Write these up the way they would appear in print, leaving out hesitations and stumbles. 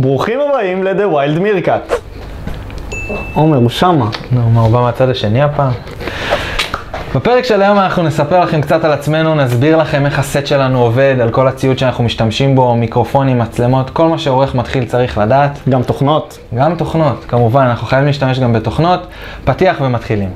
ברוכים הבאים ל-The Wild Meerkat. עומר, הוא שמה. עומר, הוא בא מהצד השני הפעם. בפרק של היום אנחנו נספר לכם קצת על עצמנו, נסביר לכם איך הסט שלנו עובד, על כל הציוד שאנחנו משתמשים בו, מיקרופונים, מצלמות, כל מה שעורך מתחיל צריך לדעת. גם תוכנות. גם תוכנות, כמובן, אנחנו חייבים להשתמש גם בתוכנות. פתיח ומתחילים.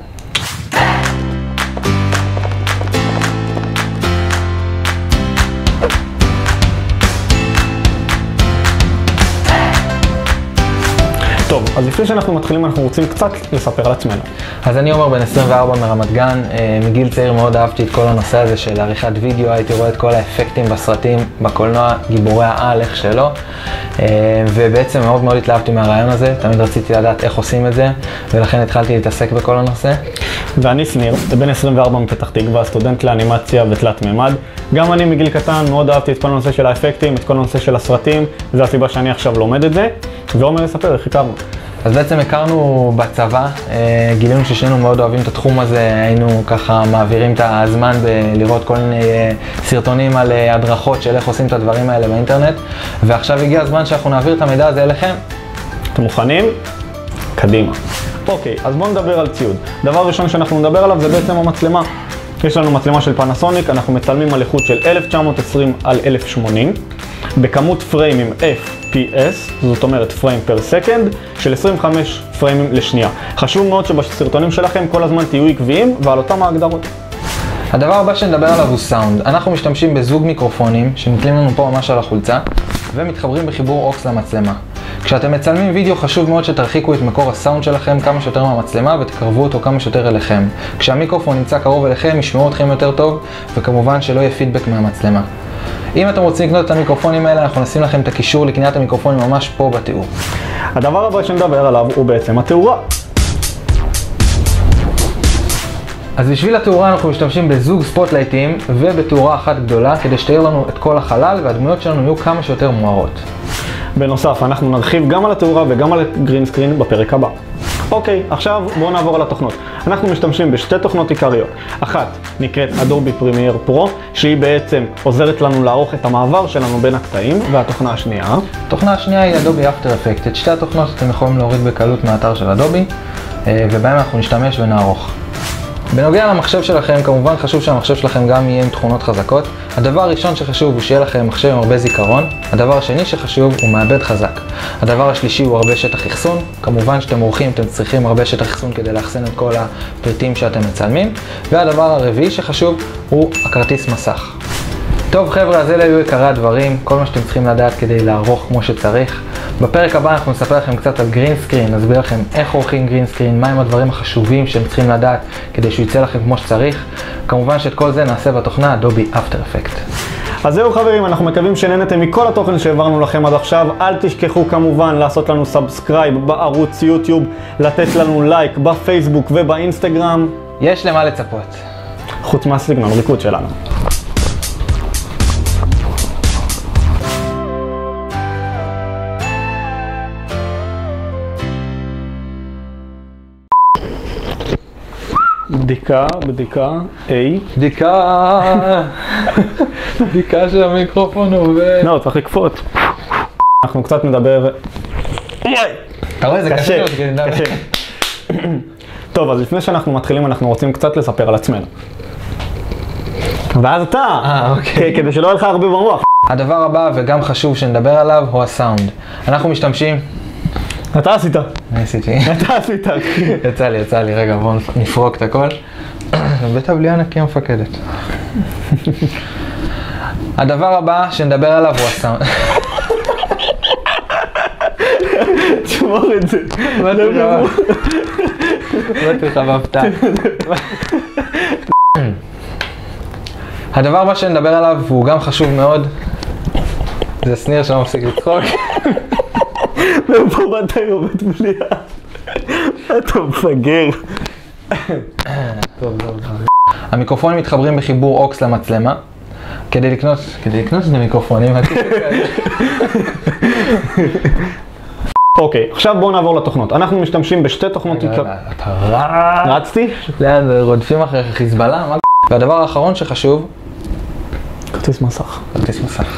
טוב, אז לפני שאנחנו מתחילים, אנחנו רוצים קצת לספר על עצמנו. אז אני עומר בן 24 מרמת גן, מגיל צעיר מאוד אהבתי את כל הנושא הזה של עריכת וידאו, הייתי רואה את כל האפקטים בסרטים, בקולנוע, גיבורי העל, איך שלא, ובעצם מאוד מאוד התלהבתי מהרעיון הזה, תמיד רציתי לדעת איך עושים את זה, ולכן התחלתי להתעסק בכל הנושא. ואני שניר, בן 24 מפתח תקווה, סטודנט לאנימציה ותלת ממד. גם אני מגיל קטן מאוד אהבתי את כל הנושא של האפקטים, את כל הנושא של הסרטים, זו הסיבה שאני עכשיו לומד את זה. ועומר יספר איך הכרנו. אז בעצם הכרנו בצבא, גילינו ששנינו מאוד אוהבים את התחום הזה, היינו ככה מעבירים את הזמן בלראות כל מיני סרטונים על הדרכות של איך עושים את הדברים האלה באינטרנט, ועכשיו הגיע הזמן שאנחנו נעביר את המידע הזה אליכם. אתם מוכנים? קדימה. אוקיי, אז בואו נדבר על ציוד. דבר ראשון שאנחנו נדבר עליו זה בעצם המצלמה. יש לנו מצלמה של פנסוניק, אנחנו מצלמים על איכות של 1920x1080, בכמות פריימים FPS, זאת אומרת פריים פר סקנד, של 25 פריימים לשנייה. חשוב מאוד שבסרטונים שלכם כל הזמן תהיו עקביים ועל אותם ההגדרות. הדבר הבא שנדבר עליו הוא סאונד. אנחנו משתמשים בזוג מיקרופונים שנתלים לנו פה ממש על החולצה ומתחברים בחיבור AUX למצלמה. כשאתם מצלמים וידאו חשוב מאוד שתרחיקו את מקור הסאונד שלכם כמה שיותר מהמצלמה ותקרבו אותו כמה שיותר אליכם. כשהמיקרופון נמצא קרוב אליכם ישמעו אתכם יותר טוב וכמובן שלא יהיה פידבק מהמצלמה. אם אתם רוצים לקנות את המיקרופונים האלה, אנחנו נשים לכם את הקישור לקניית המיקרופונים ממש פה בתיאור. הדבר הבא שנדבר עליו הוא בעצם התאורה. אז בשביל התאורה אנחנו משתמשים בזוג ספוטלייטים ובתאורה אחת גדולה כדי שתאיר לנו את כל החלל והדמויות שלנו יהיו כמה שיותר מוארות. בנוסף, אנחנו נרחיב גם על התאורה וגם על הגרינסקרין בפרק הבא. אוקיי, עכשיו בואו נעבור על התוכנות. אנחנו משתמשים בשתי תוכנות עיקריות. אחת נקראת Adobe Premiere Pro, שהיא בעצם עוזרת לנו לערוך את המעבר שלנו בין הקטעים, והתוכנה השנייה. התוכנה השנייה היא Adobe After Effects. את שתי התוכנות אתם יכולים להוריד בקלות מהאתר של אדובי, ובהם אנחנו נשתמש ונערוך. בנוגע למחשב שלכם, כמובן חשוב שהמחשב שלכם גם יהיה עם תכונות חזקות. הדבר הראשון שחשוב הוא שיהיה לכם מחשב עם הרבה זיכרון. הדבר השני שחשוב הוא מעבד חזק. הדבר השלישי הוא הרבה שטח אחסון. כמובן שאתם עורכים, אתם צריכים הרבה שטח אחסון כדי לאחסן את כל הפריטים שאתם מצלמים. והדבר הרביעי שחשוב הוא הכרטיס מסך. טוב חבר'ה, אז אלה היו עיקרי הדברים, כל מה שאתם צריכים לדעת כדי לערוך כמו שצריך. בפרק הבא אנחנו נספר לכם קצת על גרין סקרין, נסביר לכם איך עורכים גרין סקרין, מהם הדברים החשובים שאתם צריכים לדעת כדי שהוא יצא לכם כמו שצריך. כמובן שאת כל זה נעשה בתוכנה Adobe After Effects. אז זהו חברים, אנחנו מקווים שנהנתם מכל התוכן שהעברנו לכם עד עכשיו. אל תשכחו כמובן לעשות לנו סאבסקרייב בערוץ יוטיוב, לתת לנו לייק בפייסבוק ובאינסטגרם. יש למה לצפות. חוץ מהסגנון ריקוד שלנו. בדיקה של המיקרופון עובד. לא, צריך לקפוץ. אנחנו קצת נדבר... אתה רואה, זה קשה. קשה. טוב, אז לפני שאנחנו מתחילים, אנחנו רוצים קצת לספר על עצמנו. ואז אתה! אוקיי. כדי שלא יהיה לך הרבה ברוח. הדבר הבא, וגם חשוב שנדבר עליו, הוא הסאונד. אנחנו משתמשים... אתה עשית. אני עשיתי. אתה עשית. יצא לי. רגע, בואו נפרוק את הכל. בית הבליעה נקי המפקדת. הדבר הבא שנדבר עליו הוא הסאונד. תשמור את זה. באתי לך בהפתעה. הדבר הבא שנדבר עליו הוא גם חשוב מאוד. זה שניר שלא מפסיק לצחוק. ופה מתי עובד בליעה? אתה מפגר. טוב. המיקרופונים מתחברים בחיבור AUX למצלמה. כדי לקנות את המיקרופונים. אוקיי, עכשיו בואו נעבור לתוכנות. אנחנו משתמשים בשתי תוכנות... אתה רצתי? לאן, רודפים אחרי חיזבאללה? והדבר האחרון שחשוב... כרטיס מסך.